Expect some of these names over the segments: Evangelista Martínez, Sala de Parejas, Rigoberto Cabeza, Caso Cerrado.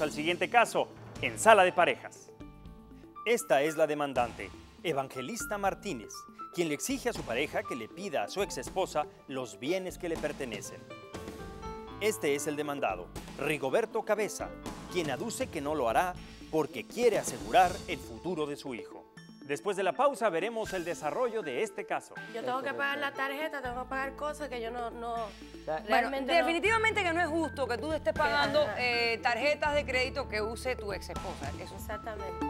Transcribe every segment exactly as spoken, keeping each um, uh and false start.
Pasemos al siguiente caso en Sala de Parejas. Esta es la demandante, Evangelista Martínez, quien le exige a su pareja que le pida a su exesposa los bienes que le pertenecen. Este es el demandado, Rigoberto Cabeza, quien aduce que no lo hará porque quiere asegurar el futuro de su hijo. Después de la pausa veremos el desarrollo de este caso. Yo tengo que pagar la tarjeta, tengo que pagar cosas que yo no... no realmente bueno, definitivamente no. que no es justo que tú estés pagando eh, tarjetas de crédito que use tu ex esposa. Eso. Exactamente.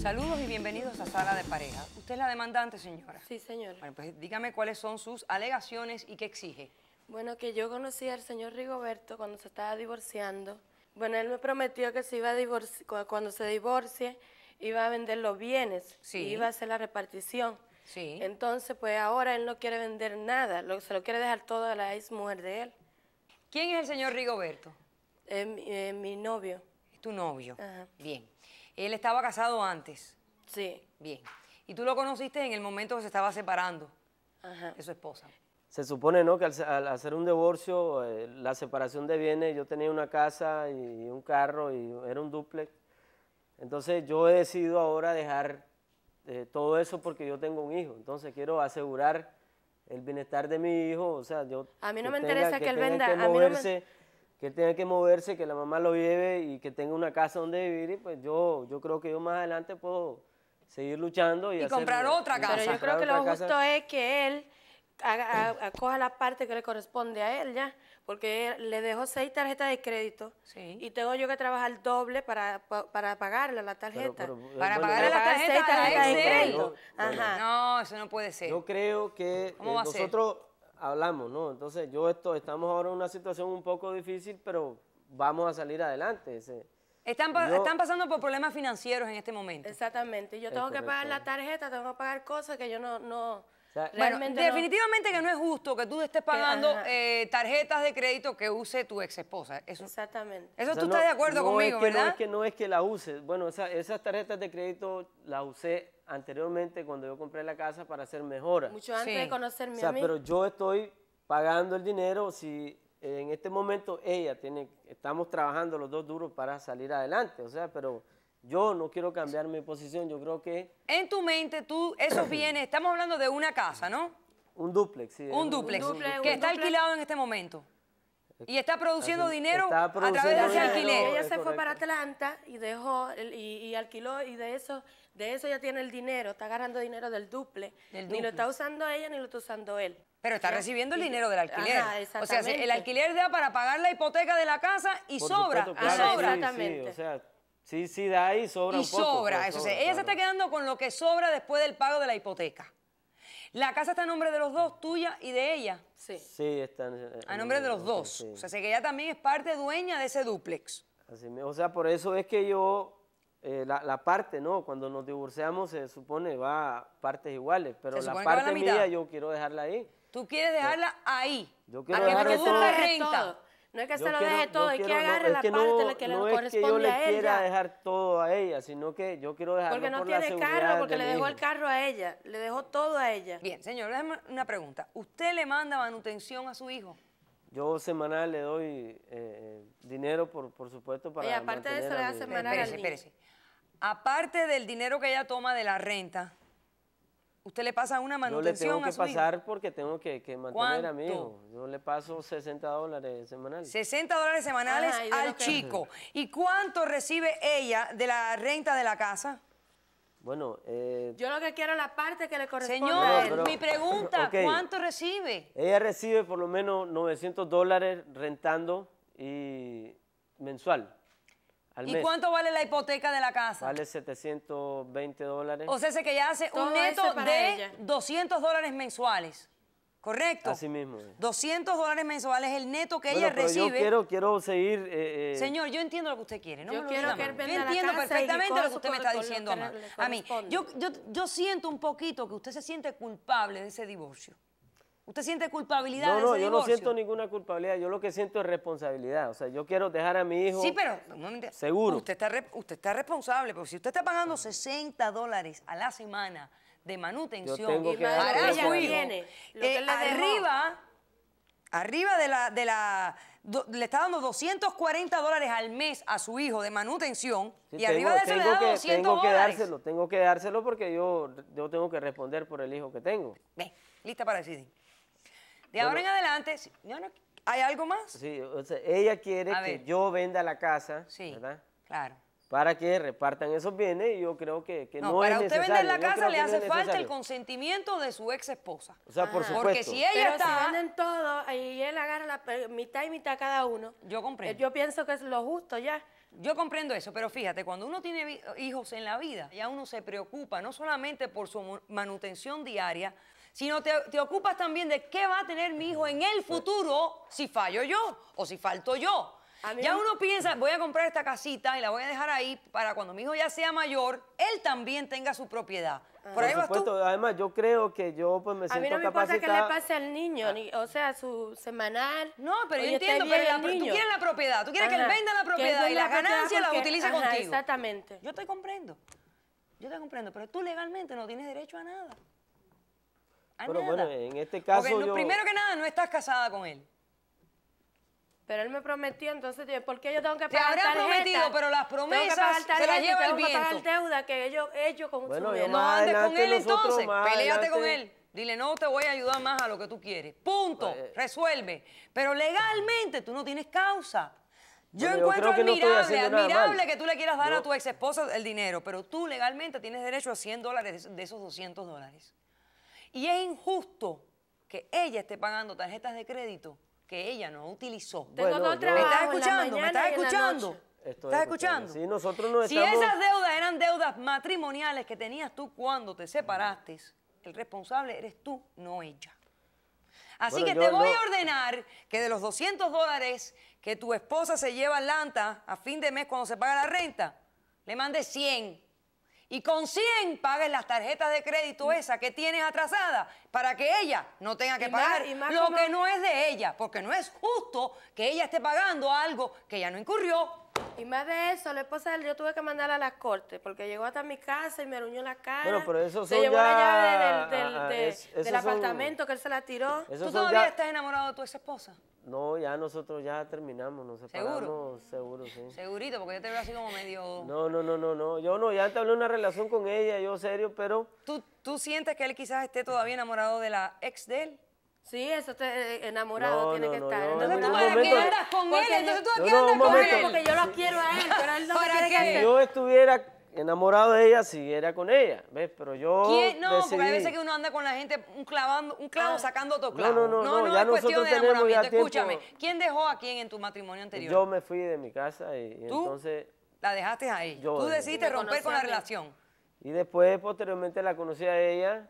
Saludos y bienvenidos a Sala de Pareja. ¿Usted es la demandante, señora? Sí, señora. Bueno, pues dígame cuáles son sus alegaciones y qué exige. Bueno, que yo conocí al señor Rigoberto cuando se estaba divorciando. Bueno, él me prometió que se iba a divorci- cuando se divorcie iba a vender los bienes, sí. y iba a hacer la repartición. Sí. Entonces, pues ahora él no quiere vender nada, lo, se lo quiere dejar todo a la ex mujer de él. ¿Quién es el señor Rigoberto? Eh, eh, mi novio. ¿Es tu novio? Ajá. Bien. ¿Él estaba casado antes? Sí. Bien. ¿Y tú lo conociste en el momento que se estaba separando Ajá. de su esposa? Se supone, ¿no?, que al, al hacer un divorcio, eh, la separación de bienes, yo tenía una casa y un carro y era un dúplex. Entonces yo he decidido ahora dejar eh, todo eso porque yo tengo un hijo. Entonces quiero asegurar el bienestar de mi hijo. O sea, yo... A mí no me interesa que él venda. A mí no me... que él tenga que moverse, que la mamá lo lleve y que tenga una casa donde vivir, y pues yo, yo creo que yo más adelante puedo seguir luchando. Y, y hacer, comprar otra casa. Pero yo creo que lo justo casa. es que él acoja la parte que le corresponde a él ya, porque él le dejó seis tarjetas de crédito, sí. y tengo yo que trabajar doble para, para, para pagarle la tarjeta. Pero, pero, para bueno, pagarle la tarjeta, seis tarjetas de crédito. Ajá. No, eso no puede ser. Yo creo que eh, nosotros... hablamos, ¿no? Entonces, yo esto, estamos ahora en una situación un poco difícil, pero vamos a salir adelante. Ese, están, pa yo, están pasando por problemas financieros en este momento. Exactamente. Yo tengo que pagar la tarjeta, tengo que pagar cosas que yo no... no o sea, realmente bueno, definitivamente no. que no es justo que tú estés pagando eh, tarjetas de crédito que use tu ex esposa. Eso, Exactamente. Eso o sea, tú no, estás de acuerdo no conmigo, es que, ¿verdad? No es, que no es que la use. Bueno, esa, esas tarjetas de crédito las usé anteriormente, cuando yo compré la casa, para hacer mejoras. Mucho antes sí. de conocerme o sea, a mí. Pero yo estoy pagando el dinero. Si en este momento ella tiene, estamos trabajando los dos duros para salir adelante, o sea, pero yo no quiero cambiar sí. mi posición, yo creo que... En tu mente, tú, esos bienes, estamos hablando de una casa, ¿no? Un dúplex, sí. Un, un dúplex, un que está alquilado en este momento. Y está produciendo Así, dinero está produciendo a través de ese alquiler. Ella se correcto. fue para Atlanta y dejó y, y alquiló y de eso de eso ya tiene el dinero, está agarrando dinero del duple. Del duple. Ni lo está usando ella ni lo está usando él. Pero está ¿sí? recibiendo el dinero del alquiler. Ajá, exactamente. O sea, el alquiler da para pagar la hipoteca de la casa y Por sobra. Supuesto, claro, Ajá, sobra. Sí, exactamente. Sí, o sea, sí, sí, da ahí sobra y un poco. Sobra, pues, eso sobra, o sea, claro. Ella se está quedando con lo que sobra después del pago de la hipoteca. La casa está a nombre de los dos, tuya y de ella. Sí. Sí, está a nombre de los dos. Sí. O sea, que ella también es parte dueña de ese dúplex. Así, o sea, por eso es que yo, eh, la, la parte, ¿no? Cuando nos divorciamos se supone va a partes iguales, pero la parte la mía yo quiero dejarla ahí. Tú quieres dejarla sí. ahí. Yo quiero dejarla ahí. A que no se renta. No es que yo se lo quiero, deje todo, hay que agarre no, la parte no, de la que no le corresponde a ella. No es que yo le quiera dejar todo a ella, sino que yo quiero dejarlo por la seguridad. Porque no tiene carro, porque le dejó el carro a ella, le dejó todo a ella. Bien, señor, déjame una pregunta. ¿Usted le manda manutención a su hijo? Yo semanal le doy eh, dinero, por, por supuesto, para... Y aparte de eso le da semanal al niño. Aparte del dinero que ella toma de la renta, ¿usted le pasa una manutención a su hijo? Yo le tengo que pasar hijo? porque tengo que, que mantener ¿Cuánto? a mi hijo. Yo le paso sesenta dólares semanales. sesenta dólares semanales ah, al chico. Que... ¿Y cuánto recibe ella de la renta de la casa? Bueno, eh... yo lo que quiero es la parte que le corresponde. Señor, no, pero, mi pregunta, okay. ¿cuánto recibe? Ella recibe por lo menos novecientos dólares rentando y mensual. ¿Y mes? cuánto vale la hipoteca de la casa? Vale setecientos veinte dólares. O sea, ese que ya hace Todo un neto de ella. doscientos dólares mensuales, ¿correcto? Así mismo. Es. doscientos dólares mensuales es el neto que bueno, ella pero recibe. Yo quiero, quiero seguir... Eh, eh. Señor, yo entiendo lo que usted quiere. No yo me lo quiero diga, que él venda yo entiendo la casa perfectamente lo que usted me está diciendo a, a mí. Yo, yo, yo siento un poquito que usted se siente culpable de ese divorcio. ¿Usted siente culpabilidad no, de ese No, no, yo divorcio? no siento ninguna culpabilidad. Yo lo que siento es responsabilidad. O sea, yo quiero dejar a mi hijo... Sí, pero... Seguro. Usted está, re, usted está responsable, pero si usted está pagando sesenta dólares a la semana de manutención... Y para su hijo, eh, arriba... Arriba de la... De la do, le está dando doscientos cuarenta dólares al mes a su hijo de manutención sí, y tengo, arriba de eso le da que, doscientos tengo que dólares. Dárselo, tengo que dárselo porque yo, yo tengo que responder por el hijo que tengo. Bien, lista para decidir. De bueno, ahora en adelante, ¿hay algo más? Sí, o sea, ella quiere a que ver. yo venda la casa, sí, ¿verdad? claro. Para que repartan esos bienes y yo creo que, que no, no es necesario. No, para usted vender la casa le hace falta el consentimiento de su ex esposa. O sea, Ajá. por supuesto. Porque si ella Pero está... si venden todo y él agarra la mitad y mitad cada uno. Yo comprendo. Yo pienso que es lo justo ya. Yo comprendo eso, pero fíjate, cuando uno tiene hijos en la vida, ya uno se preocupa no solamente por su manutención diaria, sino te, te ocupas también de qué va a tener mi hijo en el futuro si fallo yo o si falto yo. Ya uno piensa, voy a comprar esta casita y la voy a dejar ahí para cuando mi hijo ya sea mayor, él también tenga su propiedad. Por, Por ahí supuesto, vas tú. Además yo creo que yo pues me siento capacitada. A mí no me importa que le pase al niño, ni, o sea, su semanal. No, pero yo entiendo, pero la, tú quieres la propiedad, tú quieres ajá, que él venda la propiedad y la ganancia la utilice ajá, contigo. Exactamente. Yo te comprendo, yo te comprendo, pero tú legalmente no tienes derecho a nada. A pero nada. bueno, en este caso Porque no, yo... primero que nada, no estás casada con él. Pero él me prometió, entonces, ¿por qué yo tengo que pagar tarjeta? Te habrá prometido, pero las promesas se las lleva el viento. Tengo que pagar deuda que ellos, ellos consumieron. Bueno, no andes con él entonces, peléate con él. Dile, no te voy a ayudar más a lo que tú quieres. Punto, vale. resuelve. Pero legalmente tú no tienes causa. Yo bueno, encuentro yo admirable, no admirable que tú le quieras dar yo... a tu ex esposa el dinero, pero tú legalmente tienes derecho a cien dólares de esos doscientos dólares. Y es injusto que ella esté pagando tarjetas de crédito que ella no utilizó. Bueno, Tengo yo... ¿Me estás escuchando? ¿Me estás escuchando? Estoy ¿Estás escuchando? escuchando. Sí, nosotros no si estamos... esas deudas eran deudas matrimoniales que tenías tú cuando te separaste, el responsable eres tú, no ella. Así bueno, que te voy no... a ordenar que de los doscientos dólares que tu esposa se lleva a Atlanta a fin de mes cuando se paga la renta, le mandes cien. Y con cien pagues las tarjetas de crédito esas que tienes atrasadas para que ella no tenga que pagar y más, y más lo que no es de ella, porque no es justo que ella esté pagando algo que ella no incurrió. Y más de eso, la esposa de él, yo tuve que mandarla a las cortes porque llegó hasta mi casa y me ruñó la cara. Bueno, pero eso se llevó ya... la llave del, del, de, es, del son... apartamento que él se la tiró. ¿Tú todavía ya... estás enamorado de tu ex esposa? No, ya nosotros ya terminamos, nos separamos. ¿Seguro? Seguro, sí. Segurito, porque yo te veo así como medio... No, no, no, no, no. Yo no, ya entablé una relación con ella, yo serio, pero... ¿Tú, tú sientes que él quizás esté todavía enamorado de la ex de él? Sí, eso te enamorado no, tiene no, que no, estar. No, entonces, no, ¿tú para qué andas con él? Entonces tú para qué andas con él. Porque yo lo quiero a él, pero él no quiere que... Si yo estuviera enamorado de ella, siguiera con ella, ¿ves? Pero yo ¿Quién? No, decidí... porque hay veces que uno anda con la gente un, clavando, un clavo ah. sacando otro clavo. No, no, no, no, no, no ya es cuestión de enamoramiento. Tiempo... Escúchame, ¿quién dejó a quién en tu matrimonio anterior? Yo me fui de mi casa y, y ¿Tú? entonces... la dejaste ahí. Yo Tú decidiste romper con la relación. Y después, posteriormente, la conocí a ella...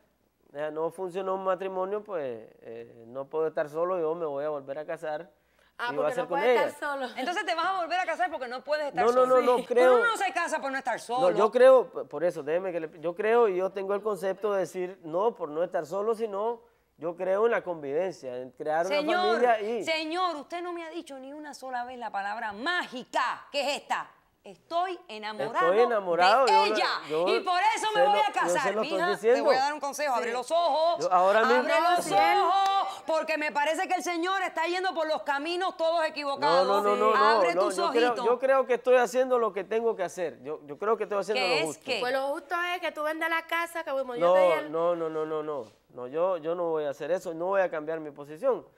No funcionó un matrimonio, pues eh, no puedo estar solo, yo me voy a volver a casar. Ah, y porque voy a hacer no puedes estar ella. solo. Entonces te vas a volver a casar porque no puedes estar no, solo. No, no, no, no creo. Uno no se casa por no estar solo. No, yo creo, por eso, déjeme que le, yo creo y yo tengo el concepto de decir no por no estar solo, sino yo creo en la convivencia, en crear señor, una familia y... Señor, usted no me ha dicho ni una sola vez la palabra mágica, que es esta. Estoy enamorado, Estoy enamorado de yo ella lo, yo y por eso me voy lo, a casar. Mija, te voy a dar un consejo, sí. abre los ojos, yo ahora abre mismo, los sí. ojos, porque me parece que el Señor está yendo por los caminos todos equivocados. No, no, no, no, abre no, tus yo ojitos. Creo, yo creo que estoy haciendo lo que tengo que hacer. Yo, yo creo que estoy haciendo ¿Qué lo es justo. Que? Pues lo justo es que tú vendas la casa, que como no, yo te el... No, no, no, no, no, no yo, yo no voy a hacer eso, no voy a cambiar mi posición.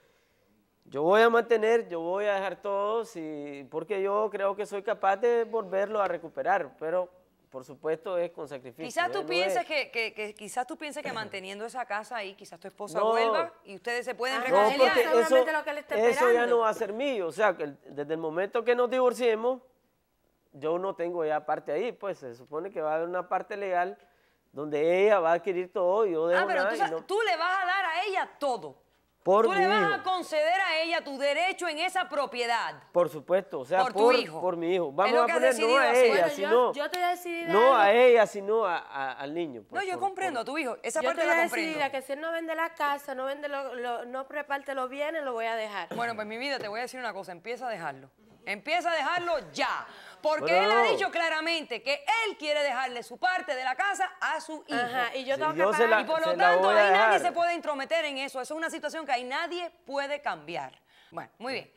Yo voy a mantener, yo voy a dejar todo, sí, porque yo creo que soy capaz de volverlo a recuperar, pero por supuesto es con sacrificio. Quizás tú, no piensas que, que, que, quizás tú piensas que manteniendo esa casa ahí, quizás tu esposa no, vuelva y ustedes se pueden reconciliar. No, porque eso, lo que él está eso ya no va a ser mío, o sea, que desde el momento que nos divorciemos, yo no tengo ya parte ahí, pues se supone que va a haber una parte legal donde ella va a adquirir todo y yo dejo nada. Ah, pero nada tú, y no... tú le vas a dar a ella todo. Por ¿Tú mi le vas hijo. a conceder a ella tu derecho en esa propiedad? Por supuesto, o sea, por, tu por, hijo. por mi hijo. Vamos a poner no a ella, bueno, sino... Yo, yo te decidí no a ella, sino a, a, al niño. Pues, no, yo por, comprendo por, a tu hijo, esa yo parte te la comprendo. Yo te que si él no vende la casa, no vende lo, lo, no reparte los bienes, lo voy a dejar. Bueno, pues mi vida, te voy a decir una cosa, empieza a dejarlo. Empieza a dejarlo ya. Porque bueno, él ha dicho claramente que él quiere dejarle su parte de la casa a su hijo. Ajá, y yo tengo si que yo pagar. La, y por lo tanto, ahí nadie se puede intrometer en eso. Eso es una situación que ahí nadie puede cambiar. Bueno, muy bien.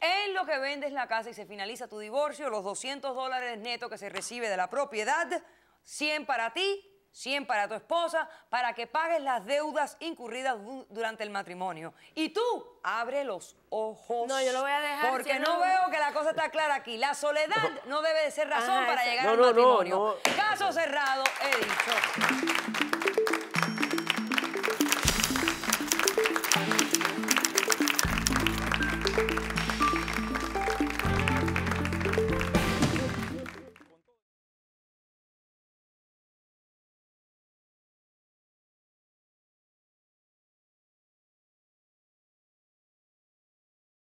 En lo que vendes la casa y se finaliza tu divorcio, los doscientos dólares netos que se recibe de la propiedad, cien para ti, cien para tu esposa, para que pagues las deudas incurridas durante el matrimonio. Y tú, abre los ojos. No, yo lo voy a dejar. Porque si no, no veo que la cosa está clara aquí. La soledad no, no debe de ser razón Ajá, para llegar no, al no, matrimonio. No, no. Caso cerrado, he dicho.